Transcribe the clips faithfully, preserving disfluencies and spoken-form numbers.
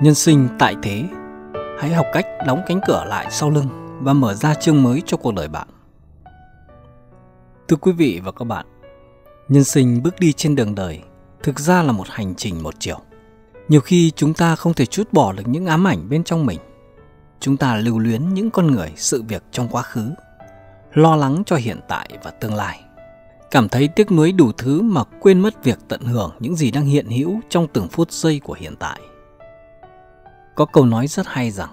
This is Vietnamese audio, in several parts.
Nhân sinh tại thế, hãy học cách đóng cánh cửa lại sau lưng và mở ra chương mới cho cuộc đời bạn. Thưa quý vị và các bạn, nhân sinh bước đi trên đường đời thực ra là một hành trình một chiều. Nhiều khi chúng ta không thể trút bỏ được những ám ảnh bên trong mình. Chúng ta lưu luyến những con người, sự việc trong quá khứ, lo lắng cho hiện tại và tương lai, cảm thấy tiếc nuối đủ thứ mà quên mất việc tận hưởng những gì đang hiện hữu trong từng phút giây của hiện tại. Có câu nói rất hay rằng,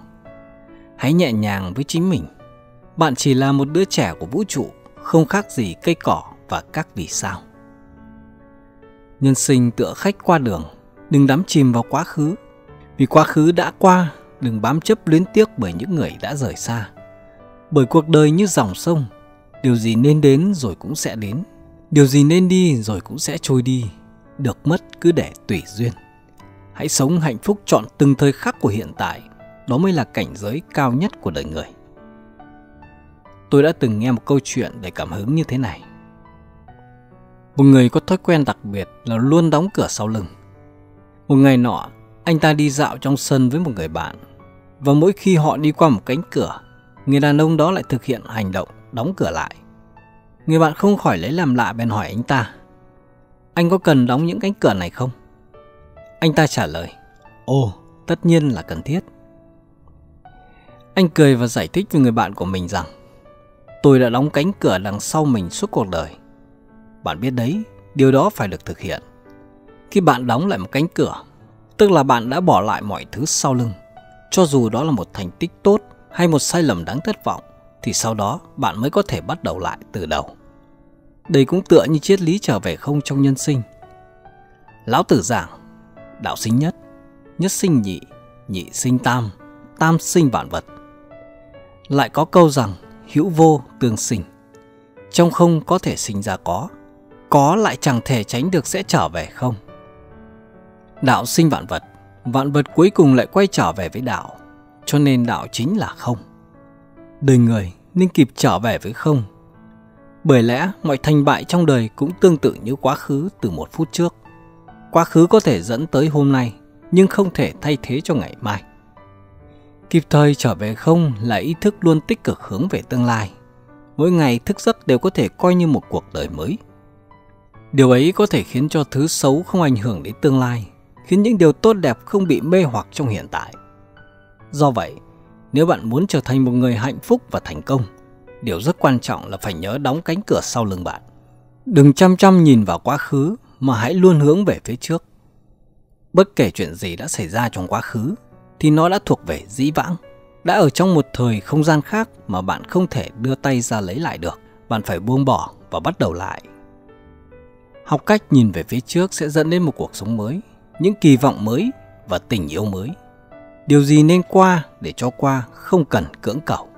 hãy nhẹ nhàng với chính mình. Bạn chỉ là một đứa trẻ của vũ trụ, không khác gì cây cỏ và các vì sao. Nhân sinh tựa khách qua đường, đừng đắm chìm vào quá khứ. Vì quá khứ đã qua, đừng bám chấp luyến tiếc bởi những người đã rời xa. Bởi cuộc đời như dòng sông, điều gì nên đến rồi cũng sẽ đến, điều gì nên đi rồi cũng sẽ trôi đi. Được mất cứ để tùy duyên. Hãy sống hạnh phúc trọn từng thời khắc của hiện tại. Đó mới là cảnh giới cao nhất của đời người. Tôi đã từng nghe một câu chuyện để cảm hứng như thế này. Một người có thói quen đặc biệt là luôn đóng cửa sau lưng. Một ngày nọ, anh ta đi dạo trong sân với một người bạn. Và mỗi khi họ đi qua một cánh cửa, người đàn ông đó lại thực hiện hành động đóng cửa lại. Người bạn không khỏi lấy làm lạ bèn hỏi anh ta, anh có cần đóng những cánh cửa này không? Anh ta trả lời, ồ, tất nhiên là cần thiết. Anh cười và giải thích với người bạn của mình rằng, tôi đã đóng cánh cửa đằng sau mình suốt cuộc đời. Bạn biết đấy, điều đó phải được thực hiện. Khi bạn đóng lại một cánh cửa, tức là bạn đã bỏ lại mọi thứ sau lưng. Cho dù đó là một thành tích tốt hay một sai lầm đáng thất vọng, thì sau đó bạn mới có thể bắt đầu lại từ đầu. Đây cũng tựa như triết lý trở về không trong nhân sinh. Lão Tử giảng, đạo sinh nhất, nhất sinh nhị, nhị sinh tam, tam sinh vạn vật. Lại có câu rằng, hữu vô tương sinh. Trong không có thể sinh ra có, có lại chẳng thể tránh được sẽ trở về không. Đạo sinh vạn vật, vạn vật cuối cùng lại quay trở về với đạo. Cho nên đạo chính là không. Đời người nên kịp trở về với không. Bởi lẽ mọi thành bại trong đời cũng tương tự như quá khứ từ một phút trước. Quá khứ có thể dẫn tới hôm nay, nhưng không thể thay thế cho ngày mai. Kịp thời trở về không là ý thức luôn tích cực hướng về tương lai. Mỗi ngày thức giấc đều có thể coi như một cuộc đời mới. Điều ấy có thể khiến cho thứ xấu không ảnh hưởng đến tương lai, khiến những điều tốt đẹp không bị mê hoặc trong hiện tại. Do vậy, nếu bạn muốn trở thành một người hạnh phúc và thành công, điều rất quan trọng là phải nhớ đóng cánh cửa sau lưng bạn. Đừng chăm chăm nhìn vào quá khứ, mà hãy luôn hướng về phía trước. Bất kể chuyện gì đã xảy ra trong quá khứ, thì nó đã thuộc về dĩ vãng, đã ở trong một thời không gian khác mà bạn không thể đưa tay ra lấy lại được. Bạn phải buông bỏ và bắt đầu lại. Học cách nhìn về phía trước sẽ dẫn đến một cuộc sống mới, những kỳ vọng mới và tình yêu mới. Điều gì nên qua để cho qua, không cần cưỡng cầu.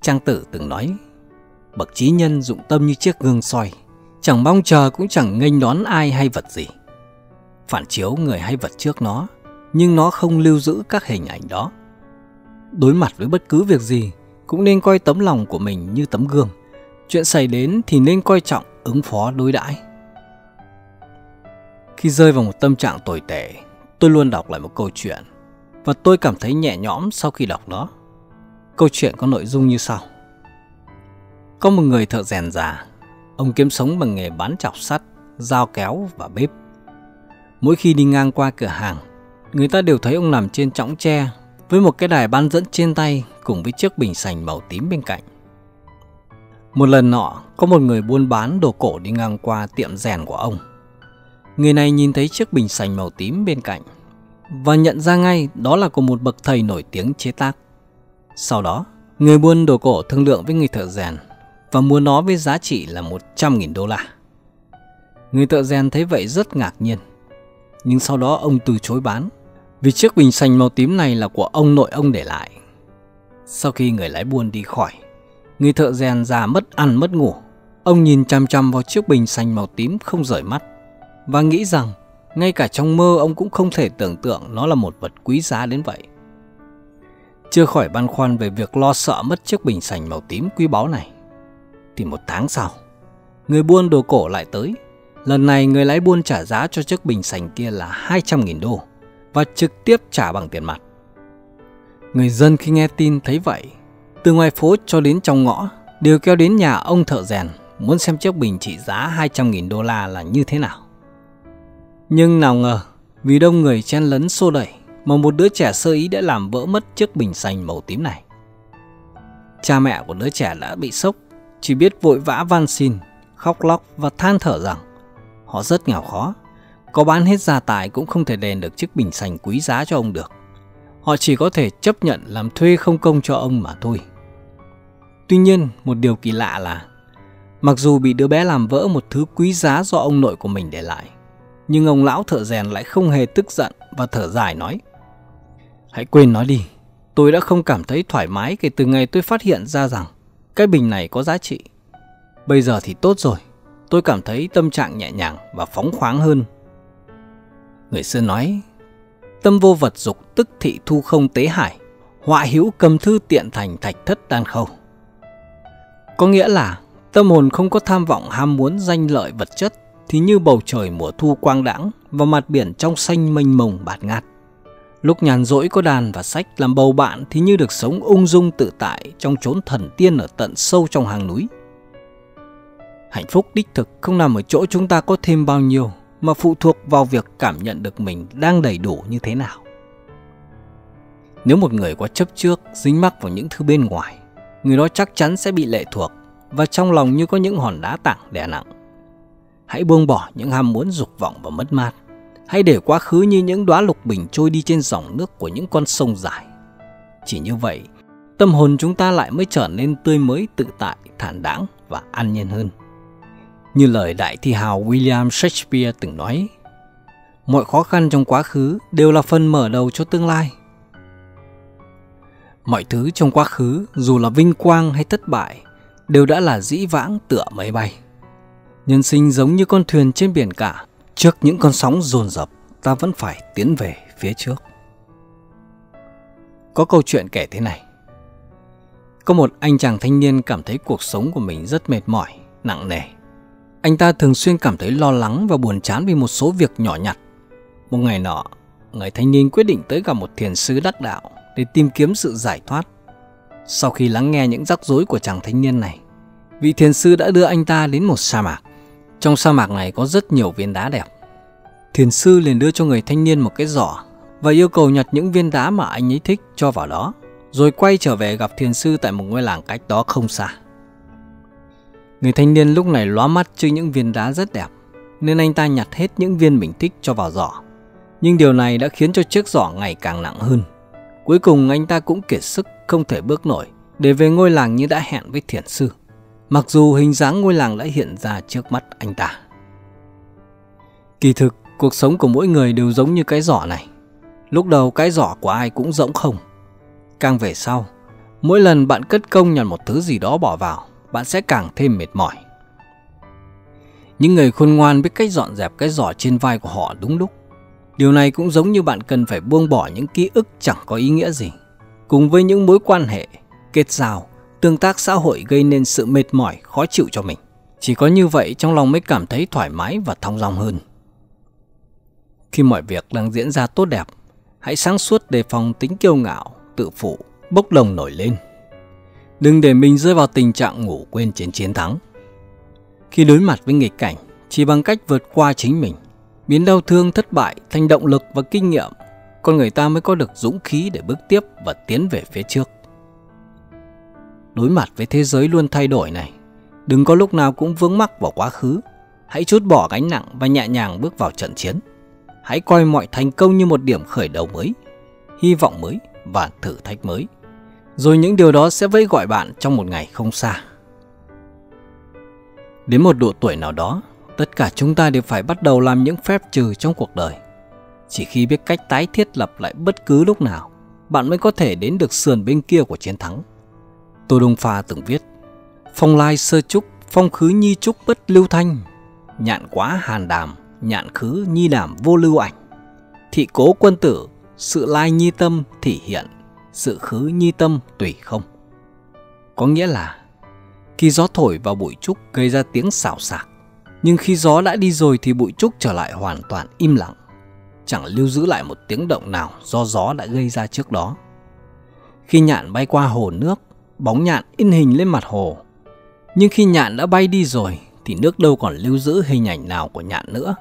Trang Tử từng nói, bậc trí nhân dụng tâm như chiếc gương soi, chẳng mong chờ cũng chẳng nghênh đón ai hay vật gì, phản chiếu người hay vật trước nó, nhưng nó không lưu giữ các hình ảnh đó. Đối mặt với bất cứ việc gì, cũng nên coi tấm lòng của mình như tấm gương. Chuyện xảy đến thì nên coi trọng, ứng phó đối đãi. Khi rơi vào một tâm trạng tồi tệ, tôi luôn đọc lại một câu chuyện, và tôi cảm thấy nhẹ nhõm sau khi đọc nó. Câu chuyện có nội dung như sau. Có một người thợ rèn già. Ông kiếm sống bằng nghề bán chọc sắt, dao kéo và bếp. Mỗi khi đi ngang qua cửa hàng, người ta đều thấy ông nằm trên chõng tre với một cái đài bán dẫn trên tay cùng với chiếc bình sành màu tím bên cạnh. Một lần nọ, có một người buôn bán đồ cổ đi ngang qua tiệm rèn của ông. Người này nhìn thấy chiếc bình sành màu tím bên cạnh và nhận ra ngay đó là của một bậc thầy nổi tiếng chế tác. Sau đó, người buôn đồ cổ thương lượng với người thợ rèn và mua nó với giá trị là một trăm nghìn đô la. Người thợ rèn thấy vậy rất ngạc nhiên, nhưng sau đó ông từ chối bán, vì chiếc bình sành màu tím này là của ông nội ông để lại. Sau khi người lái buôn đi khỏi, người thợ rèn già mất ăn mất ngủ. Ông nhìn chằm chằm vào chiếc bình sành màu tím không rời mắt, và nghĩ rằng ngay cả trong mơ ông cũng không thể tưởng tượng nó là một vật quý giá đến vậy. Chưa khỏi băn khoăn về việc lo sợ mất chiếc bình sành màu tím quý báu này, thì một tháng sau, người buôn đồ cổ lại tới. Lần này người lái buôn trả giá cho chiếc bình sành kia là hai trăm nghìn đô, và trực tiếp trả bằng tiền mặt. Người dân khi nghe tin thấy vậy, từ ngoài phố cho đến trong ngõ đều kéo đến nhà ông thợ rèn, muốn xem chiếc bình trị giá hai trăm nghìn đô la là như thế nào. Nhưng nào ngờ, vì đông người chen lấn xô đẩy mà một đứa trẻ sơ ý đã làm vỡ mất chiếc bình sành màu tím này. Cha mẹ của đứa trẻ đã bị sốc, chỉ biết vội vã van xin, khóc lóc và than thở rằng họ rất nghèo khó, có bán hết gia tài cũng không thể đền được chiếc bình sành quý giá cho ông được. Họ chỉ có thể chấp nhận làm thuê không công cho ông mà thôi. Tuy nhiên, một điều kỳ lạ là mặc dù bị đứa bé làm vỡ một thứ quý giá do ông nội của mình để lại, nhưng ông lão thợ rèn lại không hề tức giận và thở dài nói: "Hãy quên nó đi, tôi đã không cảm thấy thoải mái kể từ ngày tôi phát hiện ra rằng cái bình này có giá trị. Bây giờ thì tốt rồi, tôi cảm thấy tâm trạng nhẹ nhàng và phóng khoáng hơn." Người xưa nói: "Tâm vô vật dục tức thị thu không tế hải, họa hữu cầm thư tiện thành thạch thất đan khâu." Có nghĩa là tâm hồn không có tham vọng ham muốn danh lợi vật chất thì như bầu trời mùa thu quang đãng và mặt biển trong xanh mênh mông bạt ngát. Lúc nhàn rỗi có đàn và sách làm bầu bạn thì như được sống ung dung tự tại trong chốn thần tiên ở tận sâu trong hang núi. Hạnh phúc đích thực không nằm ở chỗ chúng ta có thêm bao nhiêu, mà phụ thuộc vào việc cảm nhận được mình đang đầy đủ như thế nào. Nếu một người quá chấp trước, dính mắc vào những thứ bên ngoài, người đó chắc chắn sẽ bị lệ thuộc, và trong lòng như có những hòn đá tảng đè nặng. Hãy buông bỏ những ham muốn dục vọng và mất mát. Hãy để quá khứ như những đóa lục bình trôi đi trên dòng nước của những con sông dài. Chỉ như vậy, tâm hồn chúng ta lại mới trở nên tươi mới, tự tại, thản đãng và an nhiên hơn. Như lời đại thi hào William Shakespeare từng nói: "Mọi khó khăn trong quá khứ đều là phần mở đầu cho tương lai." Mọi thứ trong quá khứ, dù là vinh quang hay thất bại, đều đã là dĩ vãng tựa máy bay. Nhân sinh giống như con thuyền trên biển cả, trước những con sóng dồn dập, ta vẫn phải tiến về phía trước. Có câu chuyện kể thế này: có một anh chàng thanh niên cảm thấy cuộc sống của mình rất mệt mỏi, nặng nề. Anh ta thường xuyên cảm thấy lo lắng và buồn chán vì một số việc nhỏ nhặt. Một ngày nọ, người thanh niên quyết định tới gặp một thiền sư đắc đạo để tìm kiếm sự giải thoát. Sau khi lắng nghe những rắc rối của chàng thanh niên này, vị thiền sư đã đưa anh ta đến một sa mạc. Trong sa mạc này có rất nhiều viên đá đẹp. Thiền sư liền đưa cho người thanh niên một cái giỏ và yêu cầu nhặt những viên đá mà anh ấy thích cho vào đó, rồi quay trở về gặp thiền sư tại một ngôi làng cách đó không xa. Người thanh niên lúc này lóa mắt trước những viên đá rất đẹp, nên anh ta nhặt hết những viên mình thích cho vào giỏ. Nhưng điều này đã khiến cho chiếc giỏ ngày càng nặng hơn. Cuối cùng anh ta cũng kiệt sức, không thể bước nổi, để về ngôi làng như đã hẹn với thiền sư, mặc dù hình dáng ngôi làng đã hiện ra trước mắt anh ta. Kỳ thực, cuộc sống của mỗi người đều giống như cái giỏ này. Lúc đầu cái giỏ của ai cũng rỗng không. Càng về sau, mỗi lần bạn cất công nhặt một thứ gì đó bỏ vào, bạn sẽ càng thêm mệt mỏi. Những người khôn ngoan biết cách dọn dẹp cái giỏ trên vai của họ đúng lúc. Điều này cũng giống như bạn cần phải buông bỏ những ký ức chẳng có ý nghĩa gì, cùng với những mối quan hệ, kết giao, tương tác xã hội gây nên sự mệt mỏi, khó chịu cho mình. Chỉ có như vậy trong lòng mới cảm thấy thoải mái và thong dong hơn. Khi mọi việc đang diễn ra tốt đẹp, hãy sáng suốt đề phòng tính kiêu ngạo, tự phụ, bốc đồng nổi lên. Đừng để mình rơi vào tình trạng ngủ quên trên chiến thắng. Khi đối mặt với nghịch cảnh, chỉ bằng cách vượt qua chính mình, biến đau thương thất bại thành động lực và kinh nghiệm, con người ta mới có được dũng khí để bước tiếp và tiến về phía trước. Đối mặt với thế giới luôn thay đổi này, đừng có lúc nào cũng vướng mắc vào quá khứ. Hãy trút bỏ gánh nặng và nhẹ nhàng bước vào trận chiến. Hãy coi mọi thành công như một điểm khởi đầu mới, hy vọng mới và thử thách mới. Rồi những điều đó sẽ vẫy gọi bạn trong một ngày không xa. Đến một độ tuổi nào đó, tất cả chúng ta đều phải bắt đầu làm những phép trừ trong cuộc đời. Chỉ khi biết cách tái thiết lập lại bất cứ lúc nào, bạn mới có thể đến được sườn bên kia của chiến thắng. Tô Đông Pha từng viết: "Phong lai sơ trúc, phong khứ nhi trúc bất lưu thanh. Nhạn quá hàn đàm, nhạn khứ nhi đàm vô lưu ảnh. Thị cố quân tử, sự lai nhi tâm thị hiện, sự khứ nhi tâm tùy không." Có nghĩa là khi gió thổi vào bụi trúc gây ra tiếng xào xạc, nhưng khi gió đã đi rồi thì bụi trúc trở lại hoàn toàn im lặng. chẳng lưu giữ lại một tiếng động nào do gió đã gây ra trước đó. Khi nhạn bay qua hồ nước, bóng nhạn in hình lên mặt hồ. Nhưng khi nhạn đã bay đi rồi thì nước đâu còn lưu giữ hình ảnh nào của nhạn nữa.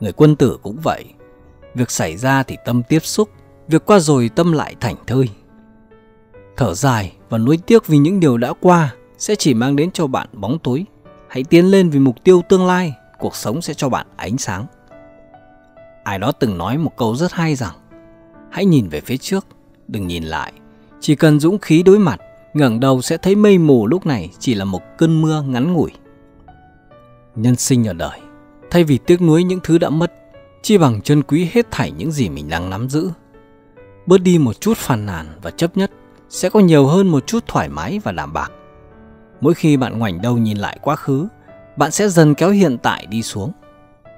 Người quân tử cũng vậy. Việc xảy ra thì tâm tiếp xúc, việc qua rồi tâm lại thảnh thơi. Thở dài và nuối tiếc vì những điều đã qua sẽ chỉ mang đến cho bạn bóng tối. Hãy tiến lên vì mục tiêu tương lai, cuộc sống sẽ cho bạn ánh sáng. Ai đó từng nói một câu rất hay rằng: hãy nhìn về phía trước, đừng nhìn lại. Chỉ cần dũng khí đối mặt, ngẩng đầu sẽ thấy mây mù lúc này chỉ là một cơn mưa ngắn ngủi. Nhân sinh ở đời, thay vì tiếc nuối những thứ đã mất, chi bằng trân quý hết thảy những gì mình đang nắm giữ. Bớt đi một chút phàn nàn và chấp nhất, sẽ có nhiều hơn một chút thoải mái và đảm bạc. Mỗi khi bạn ngoảnh đầu nhìn lại quá khứ, bạn sẽ dần kéo hiện tại đi xuống.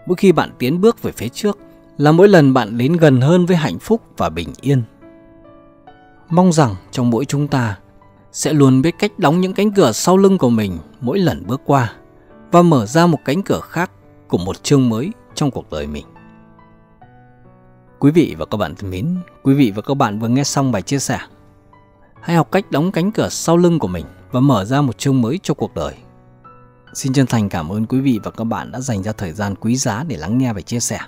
Mỗi khi bạn tiến bước về phía trước, là mỗi lần bạn đến gần hơn với hạnh phúc và bình yên. Mong rằng trong mỗi chúng ta sẽ luôn biết cách đóng những cánh cửa sau lưng của mình mỗi lần bước qua, và mở ra một cánh cửa khác của một chương mới trong cuộc đời mình. Quý vị và các bạn thân mến, quý vị và các bạn vừa nghe xong bài chia sẻ "Hãy học cách đóng cánh cửa sau lưng của mình và mở ra một chương mới cho cuộc đời". Xin chân thành cảm ơn quý vị và các bạn đã dành ra thời gian quý giá để lắng nghe bài chia sẻ.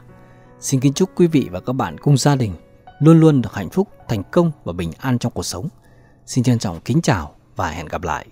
Xin kính chúc quý vị và các bạn cùng gia đình luôn luôn được hạnh phúc, thành công và bình an trong cuộc sống. Xin trân trọng kính chào và hẹn gặp lại.